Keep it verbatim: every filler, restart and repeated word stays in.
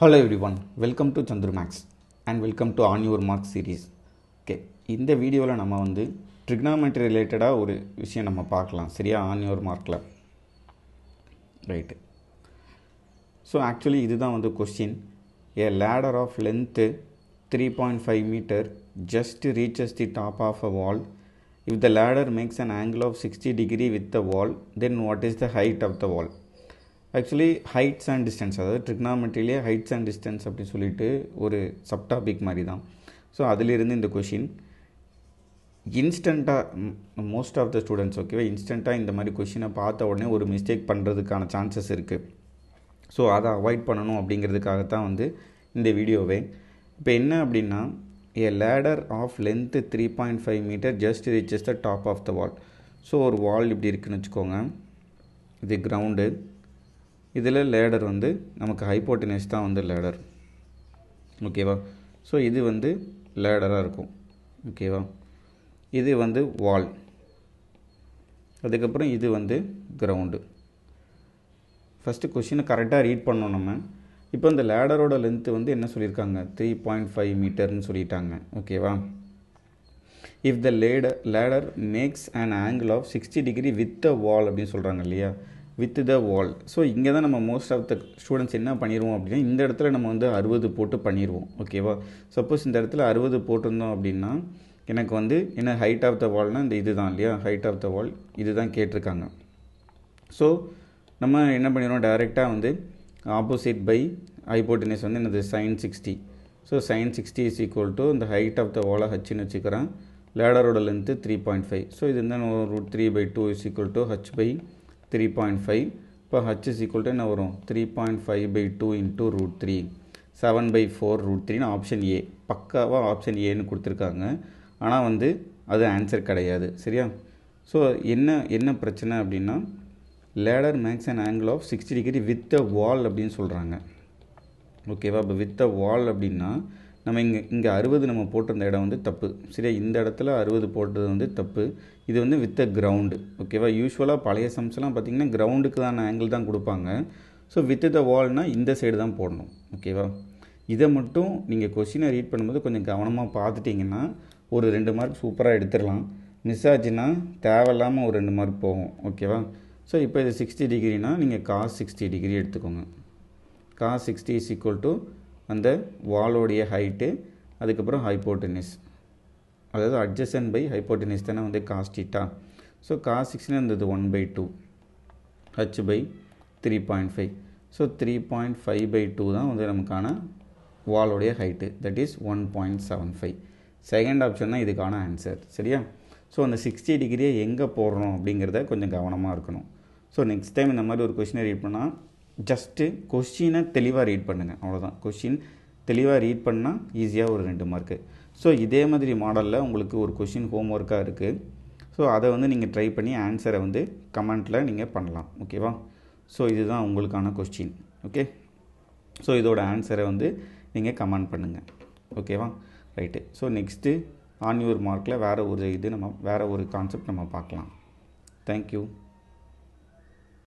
Hello everyone, welcome to Chandru Max and welcome to on your mark series. Okay, in this video la nama vandu trigonometry related a oru vishayam nama paakalam seriya on your mark la. Right. So actually idu dhaan vandu question, a ladder of length three point five meter just reaches the top of a wall. If the ladder makes an angle of sixty degree with the wall, then what is the height of the wall? Actually heights and distance, that is trigonometry heights and distance அப்படி சொல்லிட்டு ஒரு subtopic மாதிரி தான். So அதிலிருந்து இந்த question இன்ஸ்டன்ட்டா most of the students okay இன்ஸ்டன்ட்டா இந்த மாதிரி क्वेश्चन பார்த்த உடனே ஒரு மிஸ்டேக் பண்றதுக்கான chances இருக்கு. So அதை அவாய்ட் பண்ணனும் அப்படிங்கிறதுக்காக தான் வந்து இந்த வீடியோவே. இப்போ என்ன அப்படினா a ladder of length three point five meter just reaches the top of the wall. So ஒரு wall இப்படி இருக்குன்னு வெச்சுக்கோங்க. இது ground. This ladder is the hypotenuse ladder. Okay, so this is the ladder. Okay, this is the wall. This is the ground. First question is correct. Read now the ladder length is three point five meter. Okay, if the ladder makes an angle of sixty degree with the wall, with the wall. So inga da nama most of the students enna paniruvom appadina indha edathila nama vandu sixty போட்டு paniruvom. Okay va, suppose indha edathila sixty போட்டுறோம் அப்படினா எனக்கு வந்து என்ன height of the wall னா இந்த இதுதான் இல்லையா, height of the wall இதுதான் கேட்டிருக்காங்க. So நம்ம என்ன பண்ணிரோம் डायरेक्टली வந்து opposite by hypotenuse வந்து என்னது sin sixty. So sin sixty is equal to the height of the wall h னு வெச்சுக்கறேன், ladder ஓட length three point five. So இது என்ன root three by two is equal to h by three point five. Now h is equal to three point five by two into root three. seven by four root three. Now option A. Pakkawa option A nu kuduthirukanga. Ana vandu adu answer kedaiyadhu. Seriya? So enna enna prachana appadina ladder makes an angle of sixty degree with the wall appdin solranga. Okay va, with the wall appadina நம்ம இங்க இங்க sixty நம்ம போட்டிருந்த இடம் வந்து தப்பு சரியா, இந்த இடத்துல sixty போட்டது வந்து தப்பு, இது வந்து with the ground. ஓகேவா, யூசுவலா பழைய சம்ஸ்லாம் பாத்தீங்கன்னா கிரவுண்டுக்கு தான் ஆங்கிள் தான் கொடுப்பாங்க. சோ with the wall னா இந்த சைடு தான் போடணும். ஓகேவா, இத மட்டும் நீங்க क्वेश्चन ரீட் பண்ணும்போது கொஞ்சம் கவனமா பார்த்துட்டீங்கன்னா ஒரு ரெண்டு மார்க் சூப்பரா எடுத்துறலாம். மிஸ் ஆச்சுனா தேவலாம ஒரு ரெண்டு மார்க் போகும். ஓகேவா, சோ இப்போ இது sixty degree னா நீங்க cos sixty degree எடுத்துக்கோங்க. cos sixty is equal to and the wall oda height adukapra hypotenuse adha adjacent by hypotenuse thana vandu cos theta. So cos six na indadhu one by two h by three point five. So three point five by two da vandu namakana wall oda height, that is one point seven five. Second option na idukana answer seriya. So and sixty degree enga porrom abingiradha konjam gavanama irukanum. So next time indha mari or question read panna just question தெளிவா read பண்ணுங்க அவ்வளவுதான். question தெளிவா read பண்ணா ஈஸியா ஒரு ரெண்டு mark. So இதே மாதிரி மாடல்ல உங்களுக்கு ஒரு question homework ஆ இருக்கு. சோ அதை வந்து நீங்க ட்ரை பண்ணி ஆன்சரை வந்து கமெண்ட்ல நீங்க பண்ணலாம். ஓகேவா, சோ இதுதான் உங்களுக்கான question. ஓகே, சோ இதோட ஆன்சரை வந்து நீங்க கமெண்ட் பண்ணுங்க. ஓகேவா, right. So next on your markல வேற ஒரு இது நம்ம வேற ஒரு கான்செப்ட் நம்ம பார்க்கலாம். Thank you.